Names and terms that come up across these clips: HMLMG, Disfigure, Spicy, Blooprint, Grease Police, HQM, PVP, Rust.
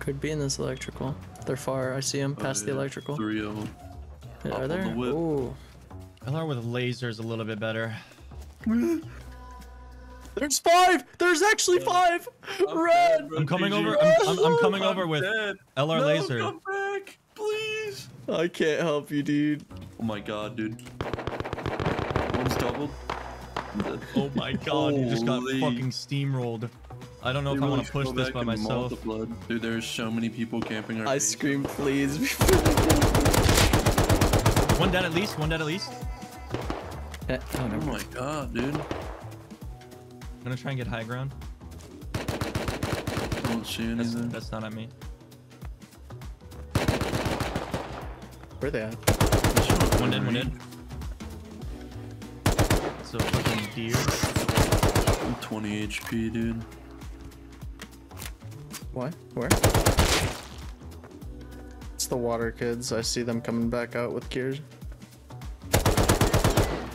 Could be in this electrical. They're far. I see them past the electrical. Three of them. Yeah, are there? The ooh. LR with lasers a little bit better. There's five. There's actually five. I'm red. Dead, I'm coming over. I'm coming over with dead. LR no, laser. Come back, please. I can't help you, dude. Oh my god, dude. One's doubled. Oh my god, you just got fucking steamrolled. I don't know if I want to push this by myself. Dude, there's so many people camping. I scream, please. One dead at least. One dead at least. Oh my god, dude. I'm gonna try and get high ground. Don't shoot anything. That's not at me. Where are they at? One dead, one dead. So fucking deer. I'm 20 HP, dude. What? Where? It's the water kids. I see them coming back out with gears.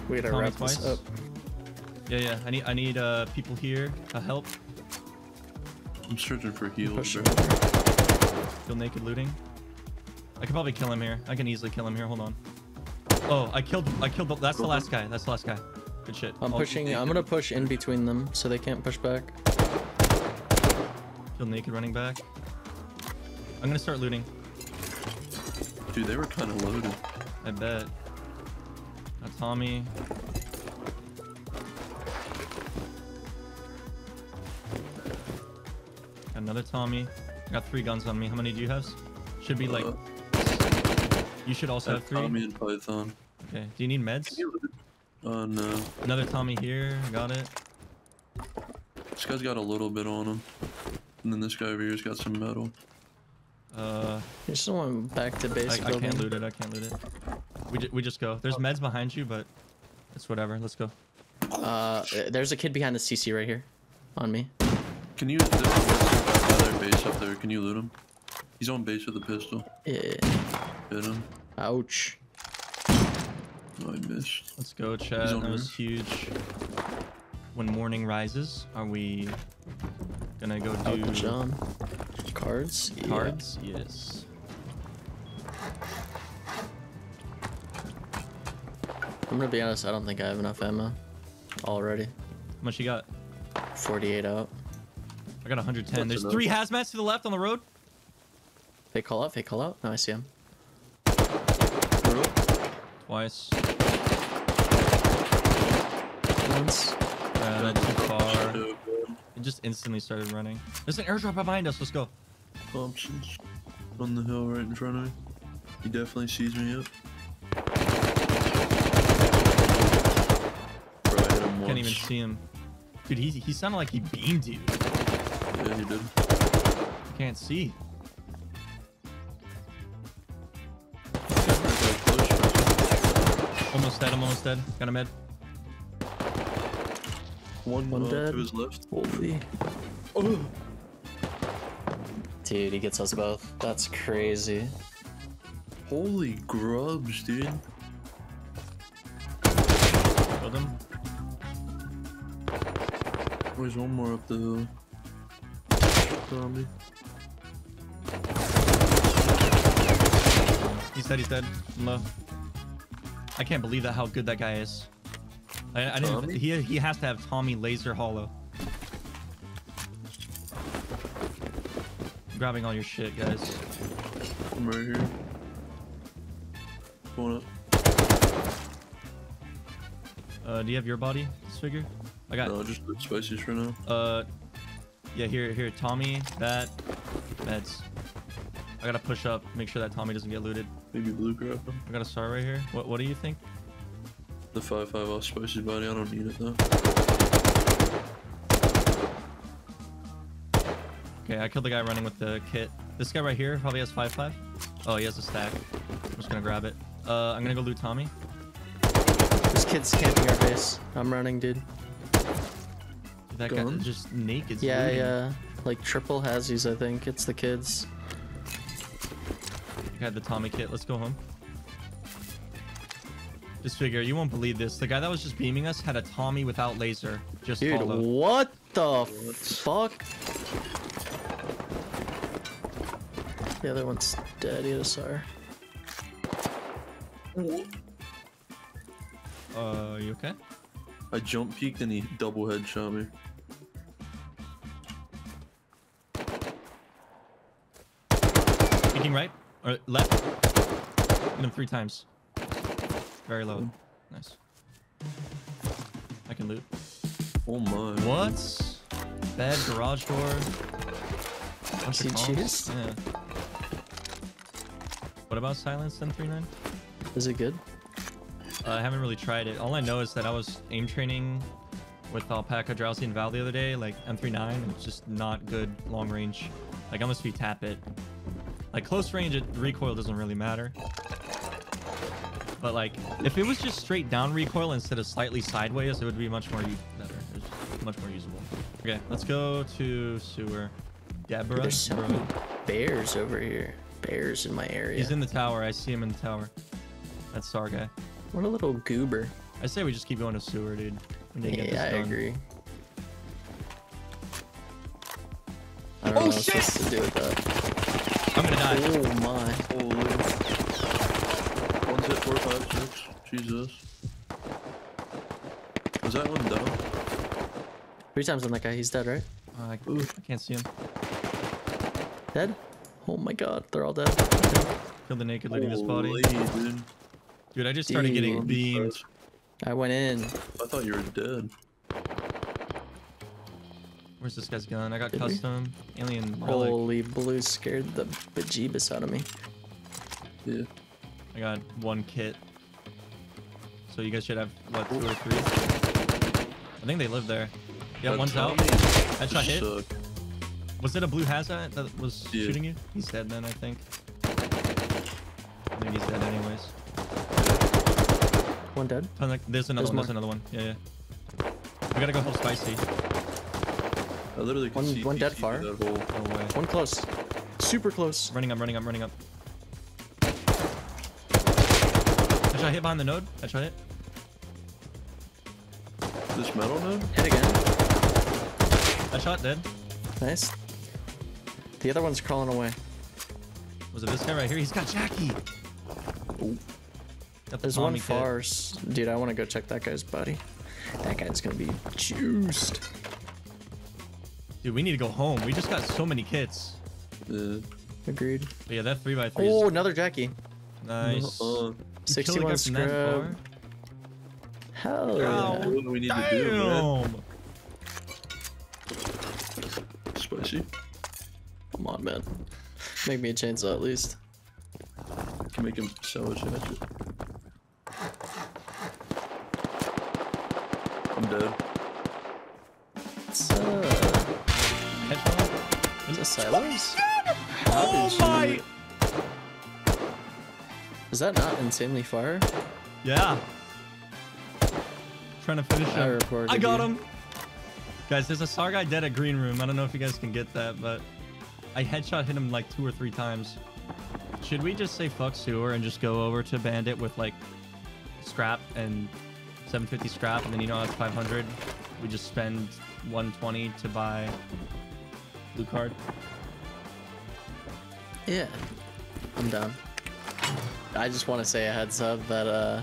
Wait, I wrapped this up. Yeah, yeah. I need people here to help. I'm searching for heals. Feel naked looting. I could probably kill him here. I can easily kill him here. Hold on. Oh, I killed. That's the last guy. That's the last guy. Good shit. I'm pushing. I'm gonna push in between them so they can't push back. Kill naked running back. I'm gonna start looting. Dude, they were kind of loaded. I bet. That's Tommy. Got another Tommy. I got 3 guns on me. How many do you have? Should be like. You should also have 3. Tommy and Python. Okay. Do you need meds? No. Another Tommy here. Got it. This guy's got a little bit on him. And then this guy over here's got some metal. There's someone back to base. I can't loot it. I can't loot it. We just go. There's meds behind you, but it's whatever. Let's go. There's a kid behind the CC right here, on me. Can you? There's another base up there. Can you loot him? He's on base with a pistol. Yeah. Hit him. Ouch. Oh, I missed. Let's go, Chad. That was huge. When morning rises, are we gonna go do John. Cards? Cards? Yeah. Yes. I'm gonna be honest, I don't think I have enough ammo already. How much you got? 48 out. I got 110. That's There's 3 hazmats to the left on the road. Fake call out, fake call out. No, I see him. Twice. Once. Too far. It just instantly started running. There's an airdrop behind us. Let's go. Thompson's on the hill right in front of me. He definitely sees me up. Bro, I hit him once. Can't even see him. Dude, he sounded like he beamed you. Yeah, he did. I can't see. Almost dead. I'm almost dead. Got a med. One dead. To his left. Holy. Oh. Dude, he gets us both. That's crazy. Holy grubs, dude. Killed him. There's one more up the hill. Zombie. He's dead. He's dead. I'm low. I can't believe that how good that guy is. I didn't, he has to have Tommy Laser Hollow. I'm grabbing all your shit, guys. I'm right here. Going up. Do you have your body, Disfigure? I got. No, just the Spicy's for now. Yeah, here, Tommy, that, meds. I gotta push up, make sure that Tommy doesn't get looted. Maybe blue grab him. I got a star right here. What do you think? The 5.5 off Spicy's body, I don't need it though. Okay, I killed the guy running with the kit. This guy right here probably has 5.5. Oh, he has a stack. I'm just gonna grab it. I'm gonna go loot Tommy. This kid's camping our base. I'm running, dude. That guy's just naked. Yeah, looting. Yeah. Like triple hazzies, I think. It's the kids. I had the Tommy kit. Let's go home. Disfigure, you won't believe this. The guy that was just beaming us had a Tommy without laser. Just dude, followed. What the fuck? The other one's dead, ESR. You okay? I jump peeked and he double headshot me. Peeking right or left. Hit him 3 times. Very low. Nice. I can loot. Oh my. What? Bad garage door. Bunch of cheese? Yeah. What about silence in 3-9? Is it good? I haven't really tried it. All I know is that I was aim training with Alpaca, Drowsy, and Val the other day, like M39, and it's just not good long range. Like, unless you tap it. Like, close range, recoil doesn't really matter. But, like, if it was just straight down recoil instead of slightly sideways, it would be much more better. It's much more usable. Okay, let's go to sewer. Deborah? There's so many bears over here. Bears in my area. He's in the tower. I see him in the tower. That's our guy. What a little goober. I say we just keep going to sewer, dude. Yeah, I agree. I don't know what I'm supposed to do with that. I'm gonna die. Oh my. Holy. One's hit 4, 5, 6. Jesus. Was that one down? 3 times on that guy. He's dead, right? I can't see him. Dead? Oh my god. They're all dead. Killed the naked lady in his body. Dude. Dude, I just started getting beamed. I went in. I thought you were dead. Where's this guy's gun? I got custom. Alien relic. Holy blue scared the bejeebus out of me. Yeah. I got 1 kit. So you guys should have, what, 2 or 3? I think they live there. Yeah, one's out. Headshot hit. Was it a blue hazard that was shooting you? He's dead then, I think. I think he's dead anyways. One dead. There's another one. Yeah, yeah. We gotta go help Spicy. I literally can see one dead far. No way. One close. Super close. Running up. Headshot hit behind the node. Headshot hit. This metal node? Hit again. Headshot dead. Nice. The other one's crawling away. Was it this guy right here? He's got Jackie. Oh. There's one far. Dude, I want to go check that guy's body. That guy's going to be juiced. Dude, we need to go home. We just got so many kits. Agreed. But yeah, that 3x3. Oh, another Jackie. Nice. 61 scrub. Hell yeah. What do we need to do, man? Spicy. Come on, man. Make me a chainsaw at least. Can make him show a hatchet. I'm dead. Is it silence? Oh my! Is that not insanely far? Yeah. Trying to finish it. I got him! Guys, there's a SAR guy dead at green room. I don't know if you guys can get that, but I headshot hit him like 2 or 3 times. Should we just say fuck sewer and just go over to Bandit with like scrap and 750 scrap, and then you know that's 500? We just spend 120 to buy blue card. Yeah, I'm down. I just want to say a heads up that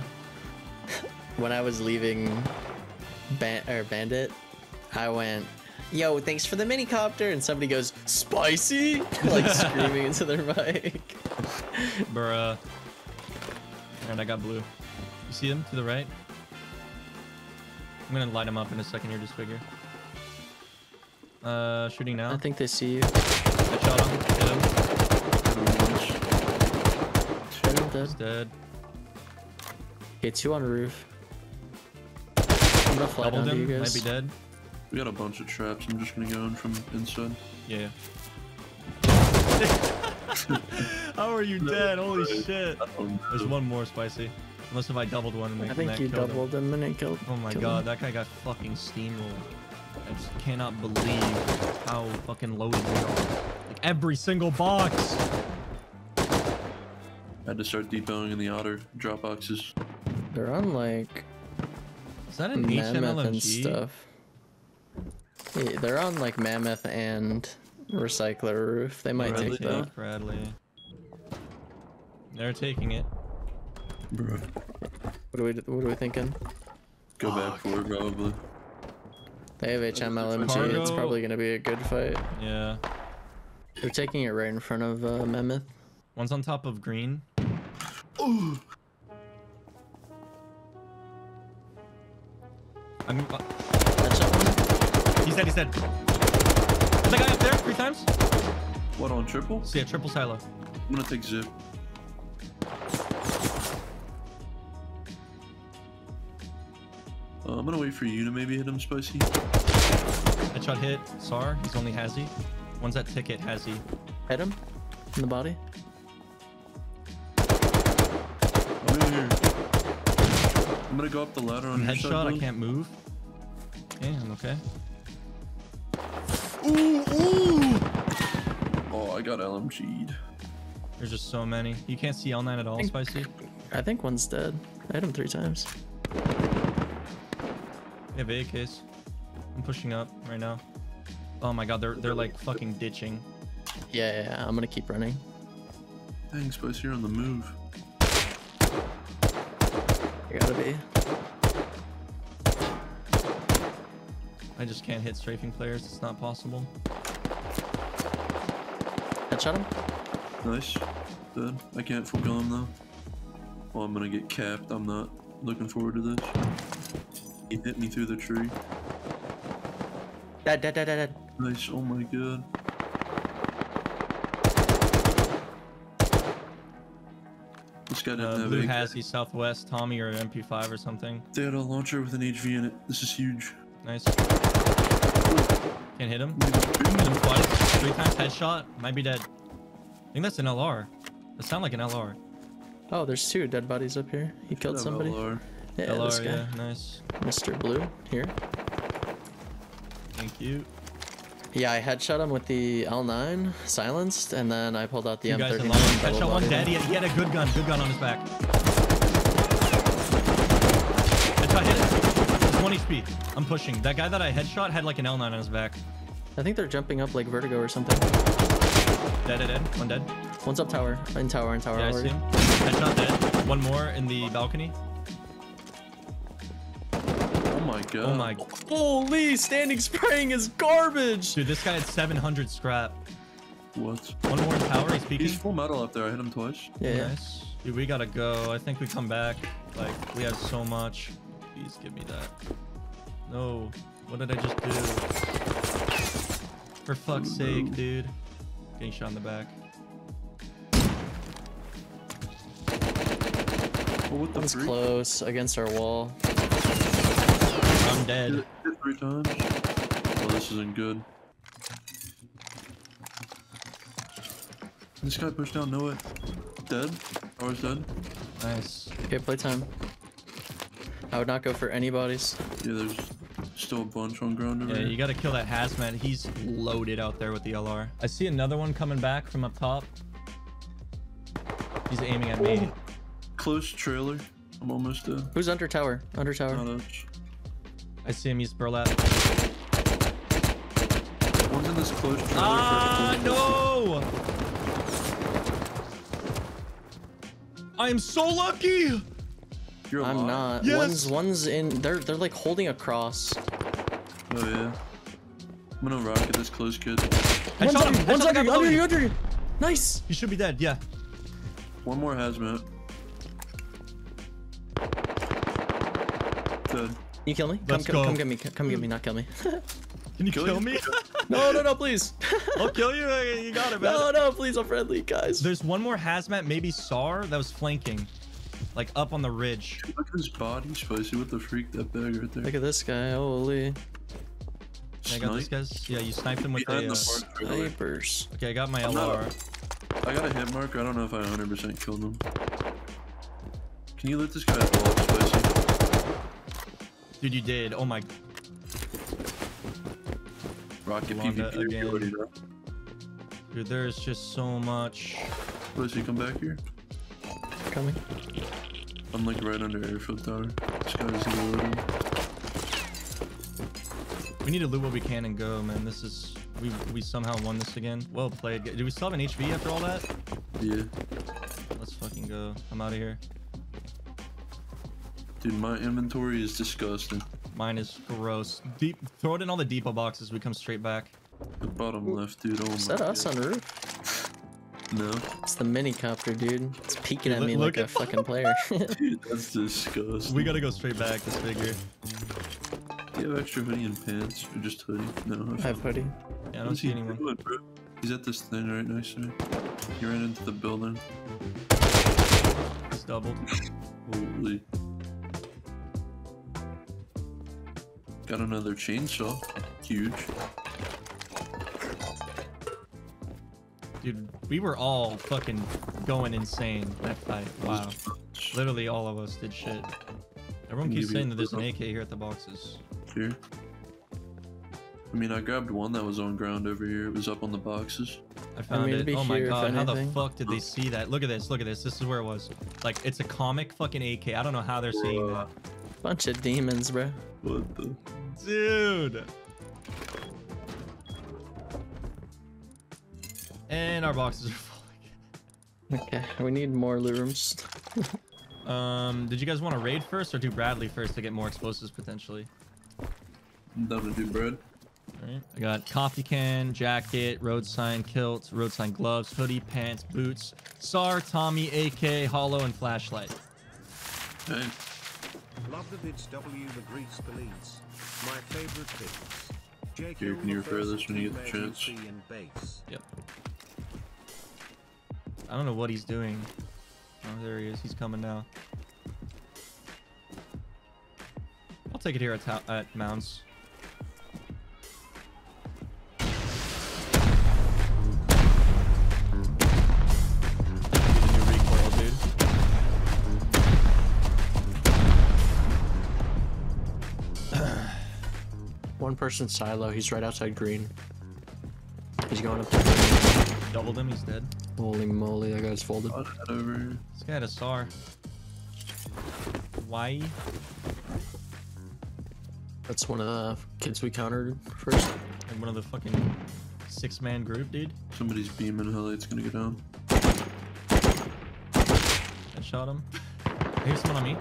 when I was leaving Bandit, I went, "Yo, thanks for the minicopter," and somebody goes, "Spicy!" like screaming into their mic. Bruh. And I got blue. You see him to the right? I'm gonna light him up in a second here, Disfigure. Shooting now. I think they see you. I shot him. Hit him. He's dead. Okay, 2 on roof. I'm gonna fly down to you guys. Might be dead. We got a bunch of traps. I'm just gonna go in from inside. Yeah. How are you dead? Holy shit. There's one more, Spicy. Unless if I doubled one and I think you doubled him and it killed him. Oh my god, that guy got fucking steamrolled. I just cannot believe how fucking loaded we are. Like every single box. I had to start depoting in the otter drop boxes. They're on like. Is that an HMLMG? And stuff. Yeah, they're on like Mammoth and Recycler Roof. They might take that. Bradley. They're taking it. Bro. What are we thinking? Go back forward, probably. They have HMLMG. It's probably going to be a good fight. Yeah. They're taking it right in front of Mammoth. One's on top of green. Ooh. He's dead. He's dead. Is that guy up there 3 times? What, on triple? So yeah, triple silo. I'm gonna take zip. I'm gonna wait for you to maybe hit him, Spicy. Headshot hit. Sar. He's only Hazzy. One's that ticket, Hazzy. Hit him in the body. I'm in here. I'm gonna go up the ladder on your headshot. I can't move. Damn, okay. Ooh! Oh, I got LMG'd. There's just so many. You can't see L9 at all, Spicy. I think one's dead. I hit him 3 times. Yeah, big case. I'm pushing up right now. Oh my god, they're like fucking ditching. Yeah, I'm gonna keep running. Dang, Spicy, you're on the move. You gotta be. I just can't hit strafing players. It's not possible. Headshot him. Nice. Dead. I can't full kill him though. Well, I'm gonna get capped. I'm not looking forward to this. He hit me through the tree. Dead. Nice. Oh my god. This guy didn't have Blue has the southwest Tommy or MP5 or something. They had a launcher with an HV in it. This is huge. Nice. Can't hit him. Hit him twice. 3 times headshot. Might be dead. I think that's an LR. That sound like an LR. Oh, there's 2 dead bodies up here. He killed somebody. LR. Yeah, LR, this guy. Yeah, nice. Mr. Blue, here. Thank you. Yeah, I headshot him with the L9, silenced, and then I pulled out the M39. Headshot one dead. He had a good gun on his back. Headshot hit it. 1 HP. I'm pushing. That guy that I headshot had like an L9 on his back. I think they're jumping up like vertigo or something. Dead. One dead. One's up tower. In tower. Yeah, I see him. Headshot dead. One more in the balcony. Oh my god. Oh my. Holy, standing spraying is garbage. Dude, this guy had 700 scrap. What? One more in tower. He's peeking. He's full metal up there. I hit him twice. Yeah. Nice. Dude, we gotta go. I think we come back. Like, we have so much. Please give me that. No. What did I just do? For fuck's sake, dude. Getting shot in the back. What the freak? Close against our wall. I'm dead. 3 times. Oh, this isn't good. This guy pushed down, no way. Dead. Ours dead. Nice. Okay, playtime. I would not go for any bodies. Yeah, there's still a bunch on ground over here. Yeah, you gotta kill that hazmat. He's loaded out there with the LR. I see another one coming back from up top. He's aiming at me. Close trailer. I'm almost dead. Who's under tower? Under tower. Not much. I see him. He's burlap. One's in this close trailer. Ah, no! I am so lucky! I'm not. Yes. One's in. They're like holding a cross. Oh yeah. I'm gonna rocket this close kid. One's under you. Nice. You should be dead. Yeah. One more hazmat. Dead. You kill me? Come get me. Come get me. Not kill me. Can you kill me? No, please. I'll kill you. You got it, man. No, please. I'm friendly, guys. There's one more hazmat. Maybe Sar that was flanking. Like up on the ridge. Look at his body, Spicy. What the freak, that bag right there. Look at this guy, holy. I got this guy's. Yeah, you sniped him with the snipers. Okay, I got my LR. I got a hit marker. I don't know if I 100% killed him. Can you let this guy fall, Spicy? Dude, you did. Oh my. Rocket PvP again. Dude, there's just so much. Spicy, come back here. Coming. I'm like right under airfield tower. This guy's loading. We need to loot what we can and go, man. This is we somehow won this again. Well played. Do we still have an HV after all that? Yeah. Let's fucking go. go. I'm out of here. Dude, my inventory is disgusting. Mine is gross. Deep. Throw it in all the depot boxes. We come straight back. The bottom left, dude. Oh, is that us on the roof? No. It's the minicopter, dude. It's peeking at me like a fucking player. Dude, that's disgusting. We gotta go straight back, Disfigure. Do you have extra hoodie and pants? Or just hoodie? No. I have hoodie. Yeah, I don't see anyone. Doing, bro? He's at this thing right next to me. He ran into the building. It's doubled. Holy. Got another chainsaw. Huge. Dude, we were all fucking going insane that fight. Wow. Literally all of us did shit. Everyone keeps saying that there's an AK here at the boxes. Here? I mean, I grabbed one that was on ground over here. It was up on the boxes. I found it. Oh my god, how the fuck did they see that? Look at this, look at this. This is where it was. Like, it's a comic fucking AK. I don't know how they're seeing that. Bunch of demons, bro. What the? Dude! And our boxes are full again. Okay, we need more loot rooms. Did you guys want to raid first or do Bradley first to get more explosives potentially? I'm down to do bread. All right, I got coffee can, jacket, road sign, kilt, road sign, gloves, hoodie, pants, boots, SAR, Tommy, AK, hollow, and flashlight. Hey. Love that it's W the Grease Police. My favorite things. Jake, can you repair this when you get the chance? Yep. I don't know what he's doing. Oh, there he is. He's coming now. I'll take it here at Mounds. One person silo. He's right outside green. He's going up there. Doubled him. He's dead. Holy moly, that guy's folded. Over. This guy had a SAR. Why? That's one of the kids we countered first. And one of the fucking 6-man group, dude. Somebody's beaming. It's gonna go down. I shot him. Here's someone on me.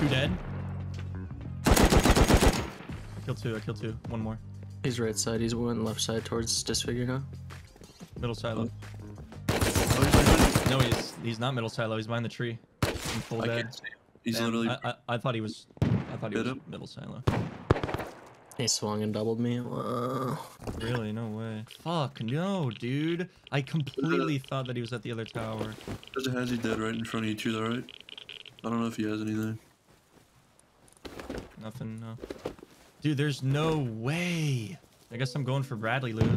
Two dead. I killed two. One more. He's right side. He's one left side towards Disfigure now. Middle silo. Oh, no, he's not middle silo. He's behind the tree. I'm full dead. He's literally. I thought he was. I thought he was middle silo. He swung and doubled me. Whoa. Really? No way. Fuck no, dude. I completely thought that he was at the other tower. There's a Hazzy dead right in front of you too, though, right? I don't know if he has anything. Nothing. No. Dude, there's no way. I guess I'm going for Bradley loot.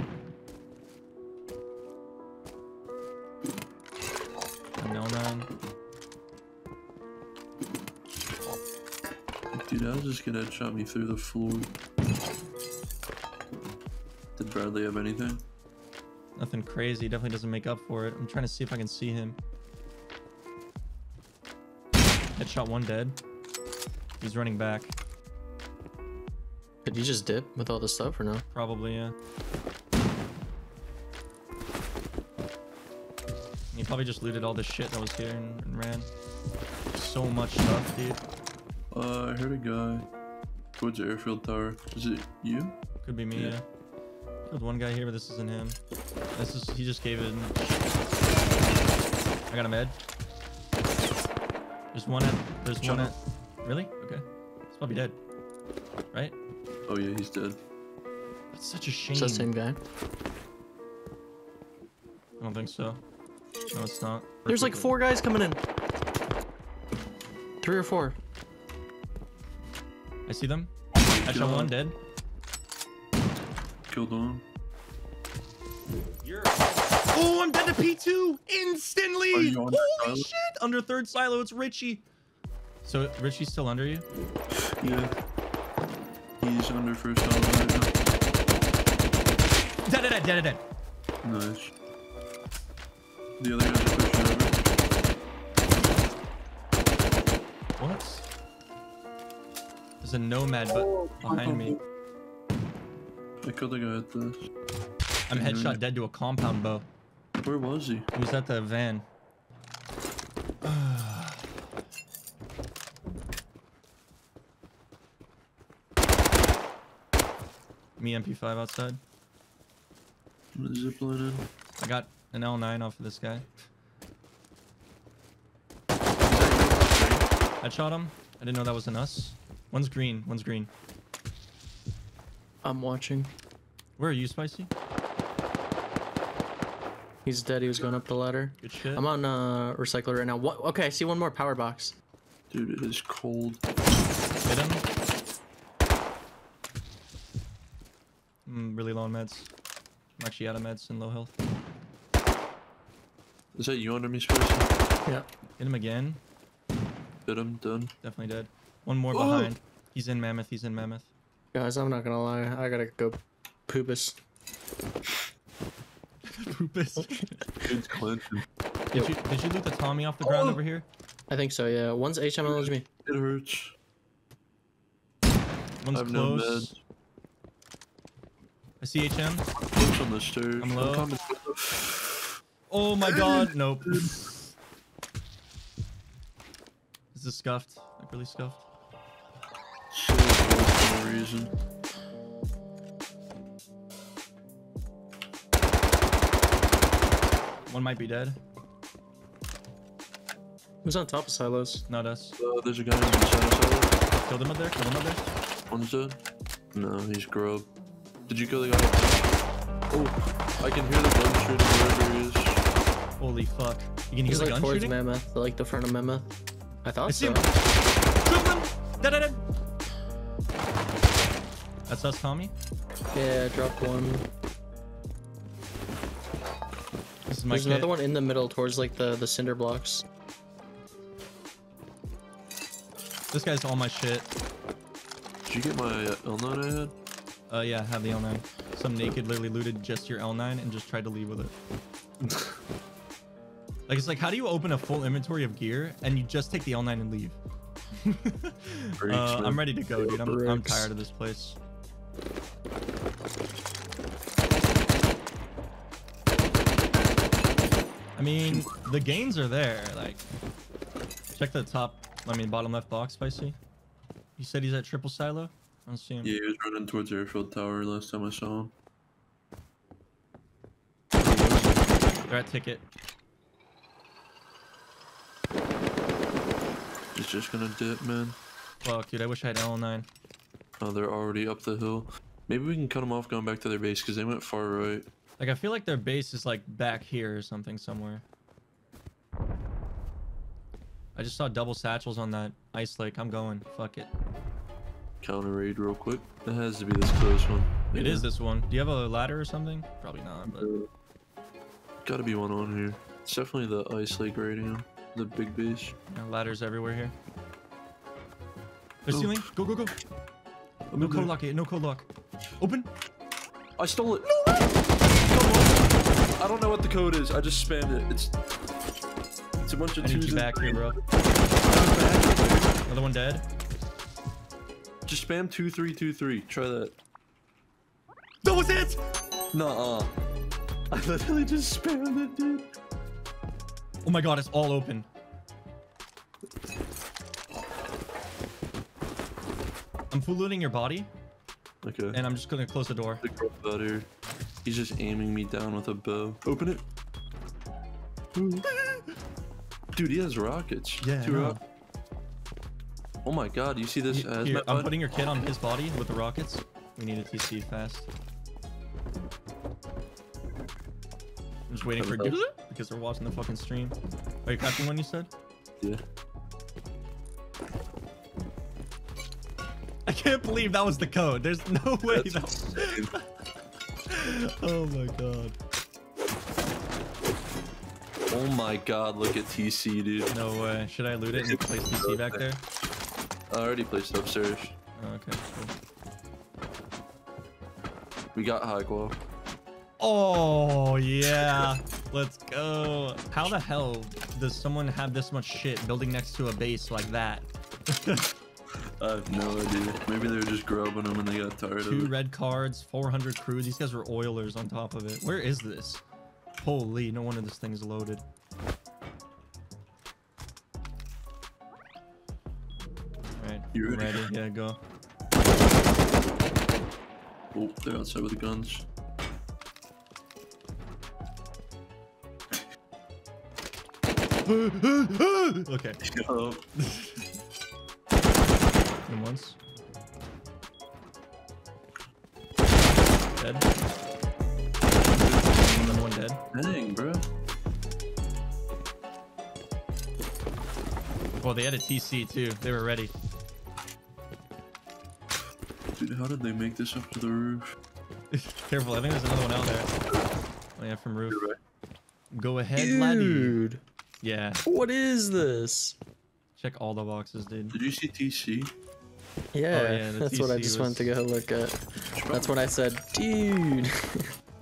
No man. Dude, I was just gonna headshot me through the floor. Did Bradley have anything? Nothing crazy. Definitely doesn't make up for it. I'm trying to see if I can see him. Headshot one dead. He's running back. Did you just dip with all this stuff or no? Probably, yeah. He probably just looted all this shit that was here and ran. So much stuff, dude. I heard a guy towards the airfield tower. Is it you? Could be me, yeah. Killed one guy here, but this isn't him. This is, he just gave it. I got a med. There's one at, really? Okay. He's probably dead. Right? Oh yeah, he's dead. That's such a shame. Is that the same guy? I don't think so. No, it's not. There's like 4 guys coming in. 3 or 4. I see them. I shot one dead. Killed one. Oh, I'm dead to P2 instantly. Holy shit! Under third silo, it's Richie. So Richie's still under you? Yeah. He's under first silo right now. Dead. Nice. The other guys are pushing over. What? There's a nomad behind me. I killed a guy at this. I'm headshot dead to a compound bow. Where was he? He was at the van. Me MP5 outside. I'm gonna zip line in. I got an L9 off of this guy. I shot him. I didn't know that wasn't us. One's green. One's green. I'm watching. Where are you, Spicy? He's dead. He was going up the ladder. Good shit. I'm on recycler right now. What? Okay, I see one more power box. Dude, it is cold. Hit him. I'm really low on meds. I'm actually out of meds and low health. Is that you under me, Spicy? Yeah. Hit him again. Bit him, done. Definitely dead. One more behind. He's in Mammoth. He's in Mammoth. Guys, I'm not gonna lie. I gotta go poopus. Poopus? Dude's clenching. Did you loot the Tommy off the ground over here? I think so, yeah. One's HML'd me. It hurts. One's close. No, I see HM. I'm on the stairs. I'm low. I'm oh my god. Nope. This is scuffed. Like, really scuffed. So for no reason. One might be dead. Who's on top of silos? Not us. There's a guy on the side of silos. Killed him up there. Killed him up there. One's dead. No, he's grub. Did you kill the guy? Oh, I can hear the gun shooting wherever he is. Holy fuck. You can hear the gun shooting? He's like towards Mammoth, like the front of Mammoth. I thought so. Dead. That's us, Tommy? Yeah, I dropped one. This is my kit. There's another one in the middle towards like the cinder blocks. This guy's all my shit. Did you get my L9 I had? Yeah, have the L9. Some naked literally looted just your L9 and just tried to leave with it. Like, it's like, how do you open a full inventory of gear and you just take the L9 and leave? I'm ready to go, dude. I'm tired of this place. I mean, the gains are there. Like, check the top, I mean, bottom left box, Spicy. You said he's at triple silo? I don't see him. Yeah, he was running towards the airfield tower last time I saw him. They're at ticket. He's just gonna dip, man. Fuck, dude, I wish I had L9. Oh, they're already up the hill. Maybe we can cut them off going back to their base, because they went far right. Like, I feel like their base is, like, back here or something somewhere. I just saw double satchels on that ice lake. I'm going. Fuck it. Counter raid real quick. That has to be this close one. Yeah. It is this one. Do you have a ladder or something? Probably not, but... Gotta be one on here. It's definitely the ice lake radio. The big beach. Yeah, ladders everywhere here. They're stealing. Go, go, go. No code lock yet. No code lock. Open. I stole it. No way. I don't know what the code is. I just spammed it. It's a bunch of twos. Back here, bro. Another one dead. Just spam 2323. Try that. That was it. Nuh-uh. I literally just spammed it, dude. Oh my god, it's all open. I'm full looting your body. Okay. And I'm just gonna close the door. He's just aiming me down with a bow. Open it. Ooh. Dude, he has rockets. Yeah. Oh my god, you see this? Here, I'm putting your kid on his body with the rockets. We need a TC fast. I'm just waiting for dude because they're watching the fucking stream. Are you crafting one you said? Yeah. I can't believe that was the code. There's no way that Oh my god. Oh my god, look at TC, dude. No way. Should I loot it and place TC back there? I already placed upstairs. Oh, okay, cool. We got high qual. Oh, yeah. Let's go. How the hell does someone have this much shit building next to a base like that? I have no idea. Maybe they were just grubbing them and they got tired of it. 2 red cards, 400 crew. These guys were oilers on top of it. Where is this? Holy, no wonder this thing's loaded. You ready? Yeah, go. Oh, they're outside with the guns. Okay. Hello. And once. Dead. Another one dead. Dang, bro. Well, they had a TC too. They were ready. Dude, how did they make this up to the roof? Careful, I think there's another one out there. Oh yeah, from roof. Right. Go ahead, dude. Laddie. Yeah. What is this? Check all the boxes, dude. Did you see TC? Yeah, oh, yeah, that's TC what I just wanted to go look at. That's what I said, dude.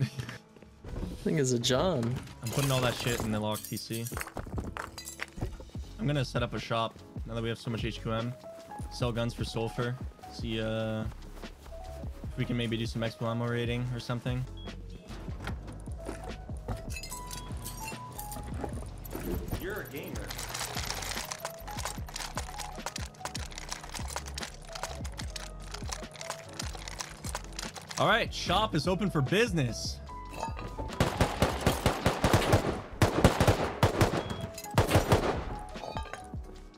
I think it's a John. I'm putting all that shit in the lock TC. I'm gonna set up a shop now that we have so much HQM. Sell guns for sulfur. See if we can maybe do some expo ammo raiding or something. You're a gamer. All right, shop is open for business. All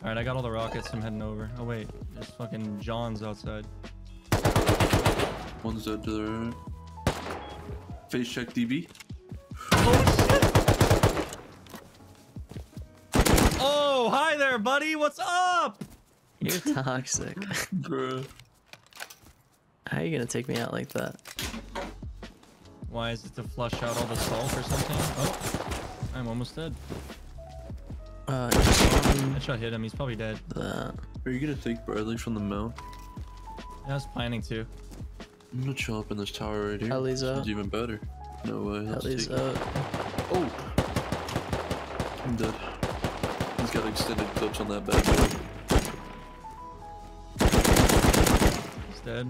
right, I got all the rockets. I'm heading over. Oh wait, there's fucking Johns outside. One's out to the right. Face check DB. Oh shit! Oh, hi there, buddy. What's up? You're toxic, bro. How are you gonna take me out like that? Why is it to flush out all the salt or something? Oh, I'm almost dead. Headshot hit him. He's probably dead. Are you gonna take Bradley from the mill? Yeah, I was planning to. I'm gonna chill up in this tower right here. Helly's up. Sounds even better. No way. Helly's up. Oh, I'm dead. He's got extended clips on that bad boy. He's dead.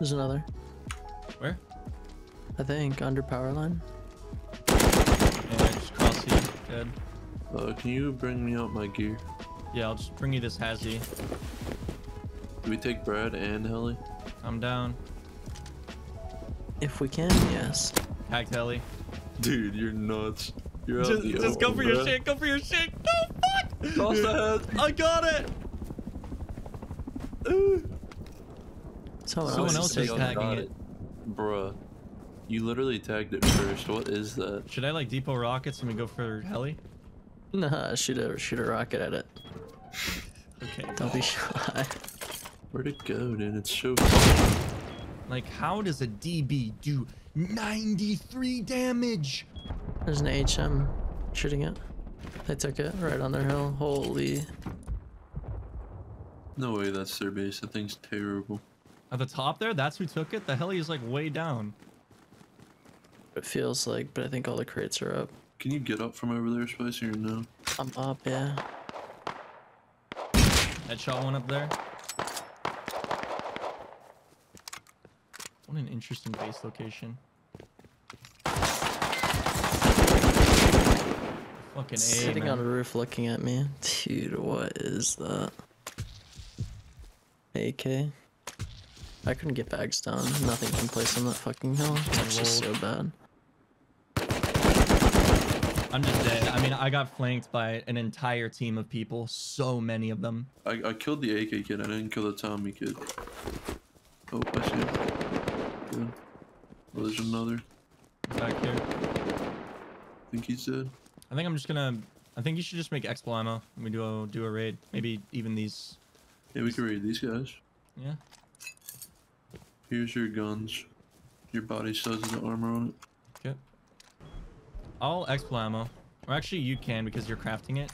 There's another. Where? I think under power line. Yeah, just cross here. Dead. Can you bring me out my gear? Yeah, I'll just bring you this Hazzy. Do we take Brad and Helly? I'm down. If we can, yes. Hacked Helly. Dude, you're nuts. You're out the just go for your shit, go for your shit. No, fuck! I got it! Someone else is tagging it. Bruh. You literally tagged it first. What is that? Should I like depot rockets and we go for Helly? Nah, shoot a rocket at it. Okay. Don't be shy. Where'd it go, dude? It's so funny. Like, how does a DB do 93 damage? There's an HM shooting it. They took it right on their hill. Holy. No way, that's their base. That thing's terrible. At the top there, that's who took it? The heli is like way down. It feels like, but I think all the crates are up. Can you get up from over there, Spicy, or no? I'm up, yeah. Headshot one up there. What an interesting base location. Fucking A, sitting man. On a roof looking at me. Dude, what is that? AK? I couldn't get bags down. Nothing can place on that fucking hill. It's just so bad. I'm just dead. I mean, I got flanked by an entire team of people. So many of them. I killed the AK kid. I didn't kill the Tommy kid. Oh, I see him. Good. Oh, there's another. Back here. I think he's dead. I think I'm just gonna... I think you should just make Explo ammo. And we do a raid. Maybe even these. Yeah, we can raid these guys. Yeah. Here's your guns. Your body size and the armor on it. I'll Explo ammo, or actually you can because you're crafting it,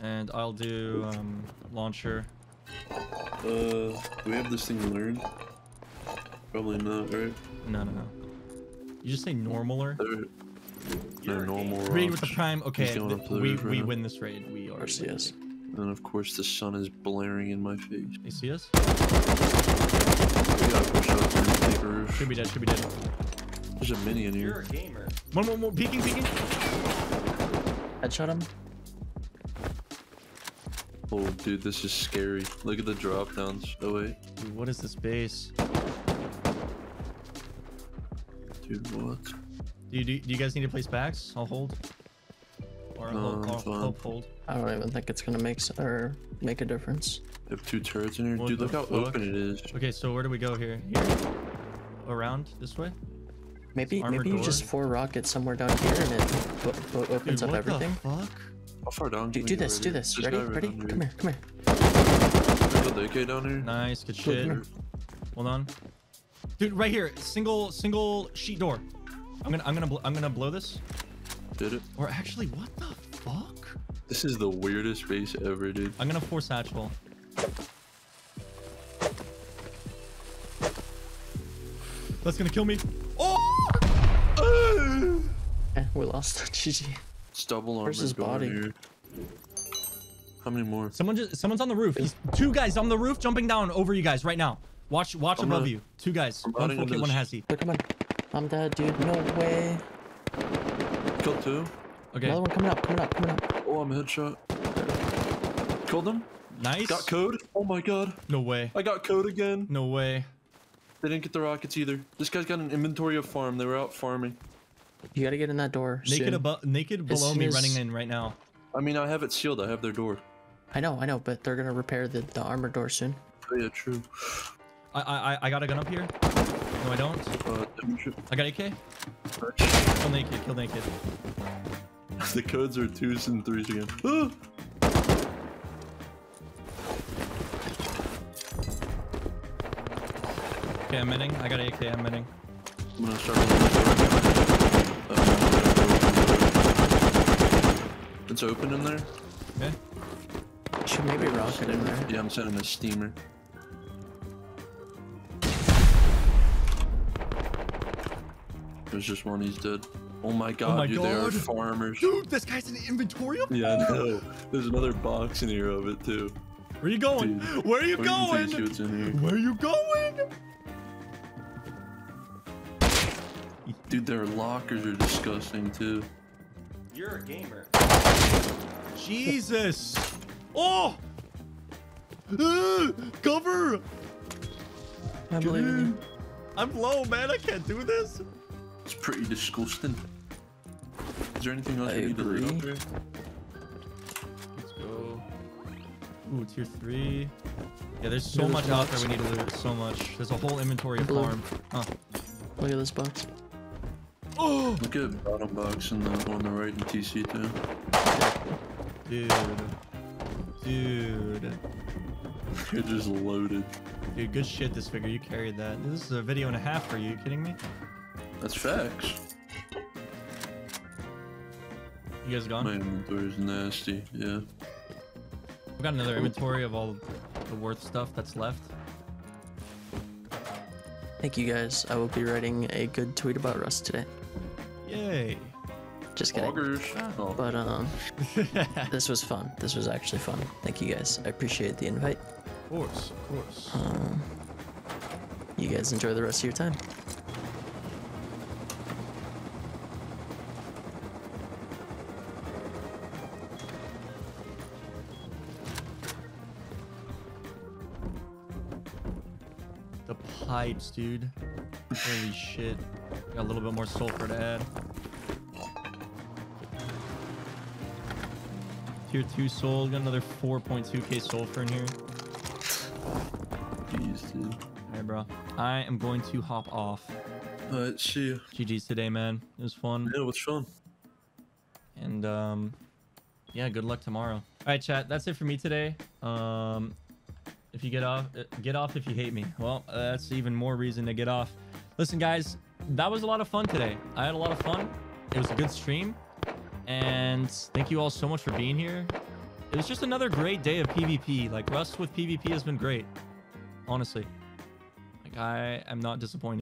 and I'll do launcher. Do we have this thing learned? Probably not, right? No. You just say normaler. They're normal. Raid with the prime. Okay, we win this raid. We are. Yes. And of course the sun is blaring in my face. They see us? We gotta push up to the paper. Should be dead. Should be dead. There's a mini in here. You're a gamer. One more. Peeking. Headshot him. Oh, dude, this is scary. Look at the drop downs. Oh, wait. Dude, what is this base? Dude, what? Do you guys need to place backs? I'll hold. Or I'll hold. I don't even think it's gonna make a difference. You have two turrets in here. What, dude, look how open it is. Okay, so where do we go here? Here? Around this way? Maybe you just four rockets somewhere down here and it opens up everything. What the fuck? How far down? Do this. Ready? Ready? Come here. There's an AK down here. Nice, good shit. Hold on, dude. Right here, single sheet door. I'm gonna blow this. Did it? Or actually, what the fuck? This is the weirdest base ever, dude. I'm gonna force hatchful. That's gonna kill me. Oh! Yeah, we lost. GG. Stubble armor. Where's his body? Here. How many more? Someone's on the roof. He's two guys on the roof jumping down over you guys right now. Watch above you. Two guys. One has he. Come on. I'm dead, dude. No way. Killed two. Okay. Another one coming up. Oh, I'm headshot. Killed him. Nice. Got code. Oh my god. No way. I got code again. No way. They didn't get the rockets either. This guy's got an inventory of farm. They were out farming. You gotta get in that door. Naked below me, running in right now. I mean, I have it sealed. I have their door. I know, but they're gonna repair the armor door soon. Oh, yeah, true. I got a gun up here. No, I don't. I got AK. Kill naked. The codes are 2s and 3s again. Ah! Okay, I'm hitting. I got AK. I'm hitting. I'm gonna start with it's open in there. Okay. Should maybe rocket in there. Yeah, I'm sending a steamer. There's just one. He's dead. Oh my god, dude, they are farmers. Dude, this guy's in the inventory of farmers. Yeah, I know. There's another box in here of it too. Where are you going? Dude, where are you going? Where are you going? Dude, their lockers are disgusting too. You're a gamer. Jesus! Oh! Cover! I believe in you. I'm low, man. I can't do this. It's pretty disgusting. Is there anything else you need to read up here? Let's go. Ooh, tier 3. Yeah, there's so much out there we need to loot. So much. There's a whole inventory of farm. Huh. Look at this box. Oh! Look at bottom box and the one on the right in TC too. Dude. You're just loaded. Dude, good shit, Disfigure. You carried that. This is a video and a half for you. Are you kidding me? That's facts. You guys gone? My inventory is nasty. Yeah. I've got another inventory of all the worth stuff that's left. Thank you guys. I will be writing a good tweet about Rust today. Yay. Just kidding. Oh. But this was fun. This was actually fun. Thank you guys. I appreciate the invite. Of course. You guys enjoy the rest of your time. The pipes, dude. Holy shit. Got a little bit more sulfur to add. Tier 2 soul, got another 4.2k sulfur in here. Jeez, dude. Alright, bro. I am going to hop off. Alright, see you. GG's today, man. It was fun. Yeah, it was fun. And, yeah, good luck tomorrow. Alright, chat, that's it for me today. If you get off if you hate me. Well, that's even more reason to get off. Listen, guys, that was a lot of fun today. I had a lot of fun. It was a good stream. And thank you all so much for being here. It was just another great day of PvP. Like, Rust with PvP has been great, honestly. Like, I am not disappointed.